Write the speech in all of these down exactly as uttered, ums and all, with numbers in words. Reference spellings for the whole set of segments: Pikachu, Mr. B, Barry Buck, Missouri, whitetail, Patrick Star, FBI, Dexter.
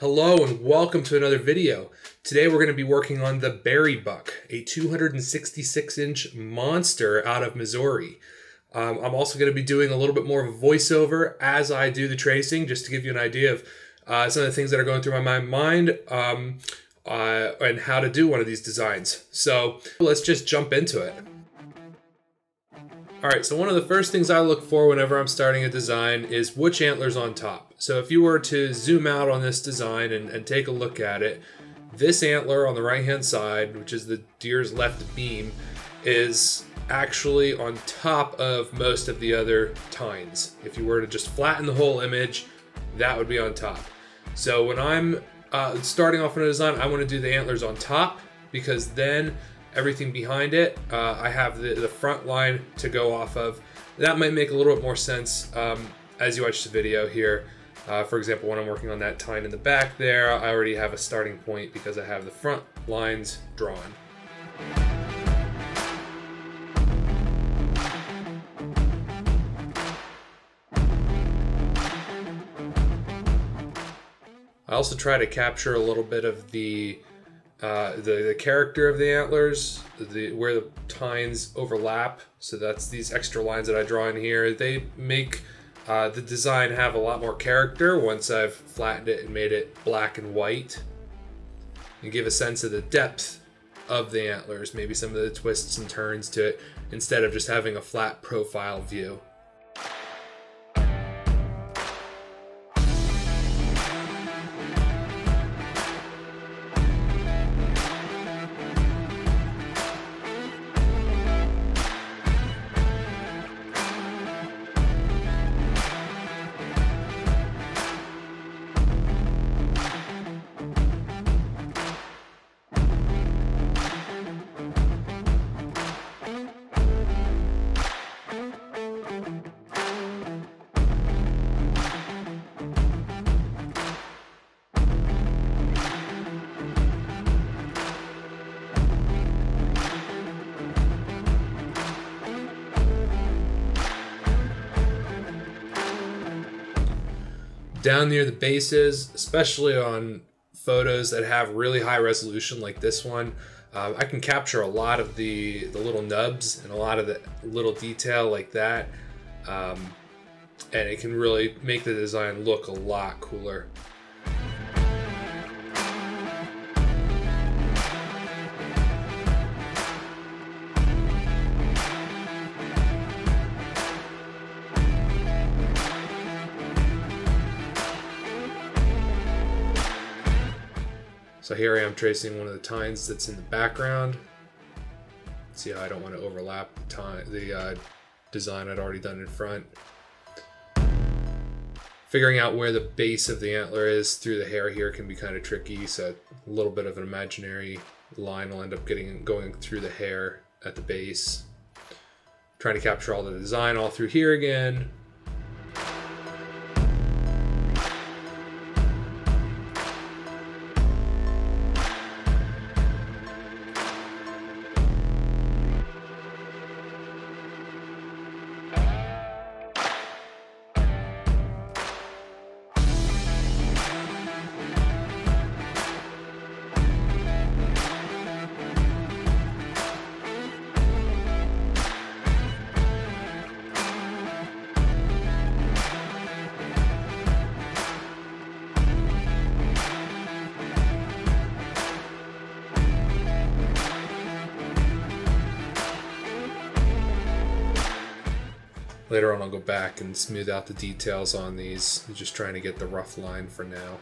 Hello and welcome to another video. Today we're going to be working on the Barry Buck, a two hundred sixty-six inch monster out of Missouri. Um, I'm also going to be doing a little bit more of a voiceover as I do the tracing, just to give you an idea of uh, some of the things that are going through my mind um, uh, and how to do one of these designs. So let's just jump into it. All right, so one of the first things I look for whenever I'm starting a design is which antler's on top. So if you were to zoom out on this design and, and take a look at it, this antler on the right-hand side, which is the deer's left beam, is actually on top of most of the other tines. If you were to just flatten the whole image, that would be on top. So when I'm uh, starting off on a design, I want to do the antlers on top, because then everything behind it, uh, I have the, the front line to go off of. That might make a little bit more sense um, as you watch the video here. Uh, for example, when I'm working on that tine in the back there, I already have a starting point because I have the front lines drawn. I also try to capture a little bit of the Uh, the, the character of the antlers, the, where the tines overlap. So that's these extra lines that I draw in here. They make uh, the design have a lot more character once I've flattened it and made it black and white, and give a sense of the depth of the antlers, maybe some of the twists and turns to it, instead of just having a flat profile view. Down near the bases, especially on photos that have really high resolution like this one, um, I can capture a lot of the, the little nubs and a lot of the little detail like that. Um, and it can really make the design look a lot cooler. So here I am tracing one of the tines that's in the background. See how I don't want to overlap the, time, the uh, design I'd already done in front. Figuring out where the base of the antler is through the hair here can be kind of tricky, so a little bit of an imaginary line will end up getting going through the hair at the base. Trying to capture all the design all through here again. Later on, I'll go back and smooth out the details on these. I'm just trying to get the rough line for now.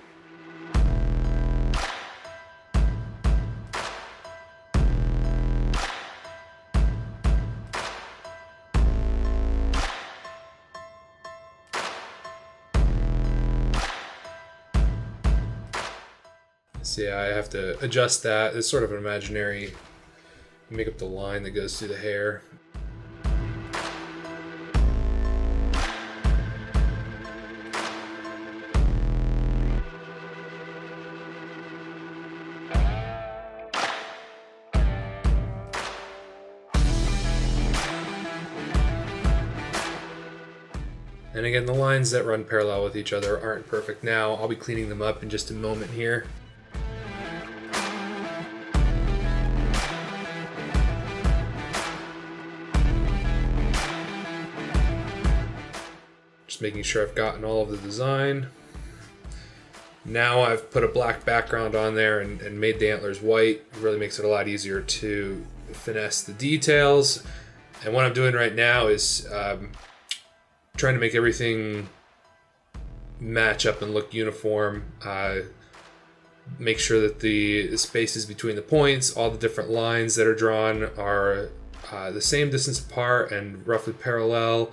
So yeah, I have to adjust that. It's sort of an imaginary make up the line that goes through the hair. And again, the lines that run parallel with each other aren't perfect now. I'll be cleaning them up in just a moment here. Just making sure I've gotten all of the design. Now I've put a black background on there and, and made the antlers white. It really makes it a lot easier to finesse the details. And what I'm doing right now is um, trying to make everything match up and look uniform. Uh, make sure that the spaces between the points, all the different lines that are drawn are uh, the same distance apart and roughly parallel.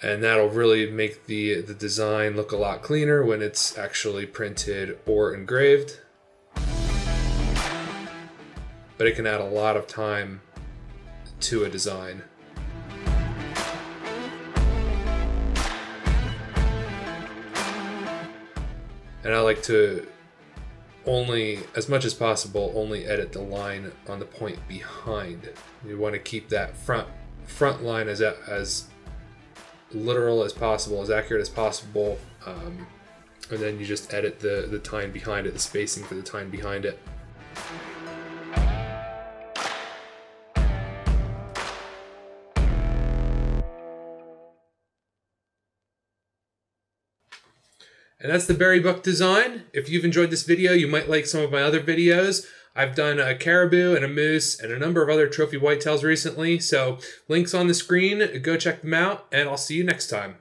And that'll really make the, the design look a lot cleaner when it's actually printed or engraved. But it can add a lot of time to a design. And I like to only, as much as possible, only edit the line on the point behind. You want to keep that front, front line as, as literal as possible, as accurate as possible, um, and then you just edit the, the time behind it, the spacing for the time behind it. And that's the Barry Buck design. If you've enjoyed this video, you might like some of my other videos. I've done a caribou and a moose and a number of other trophy whitetails recently, so links on the screen, go check them out, and I'll see you next time.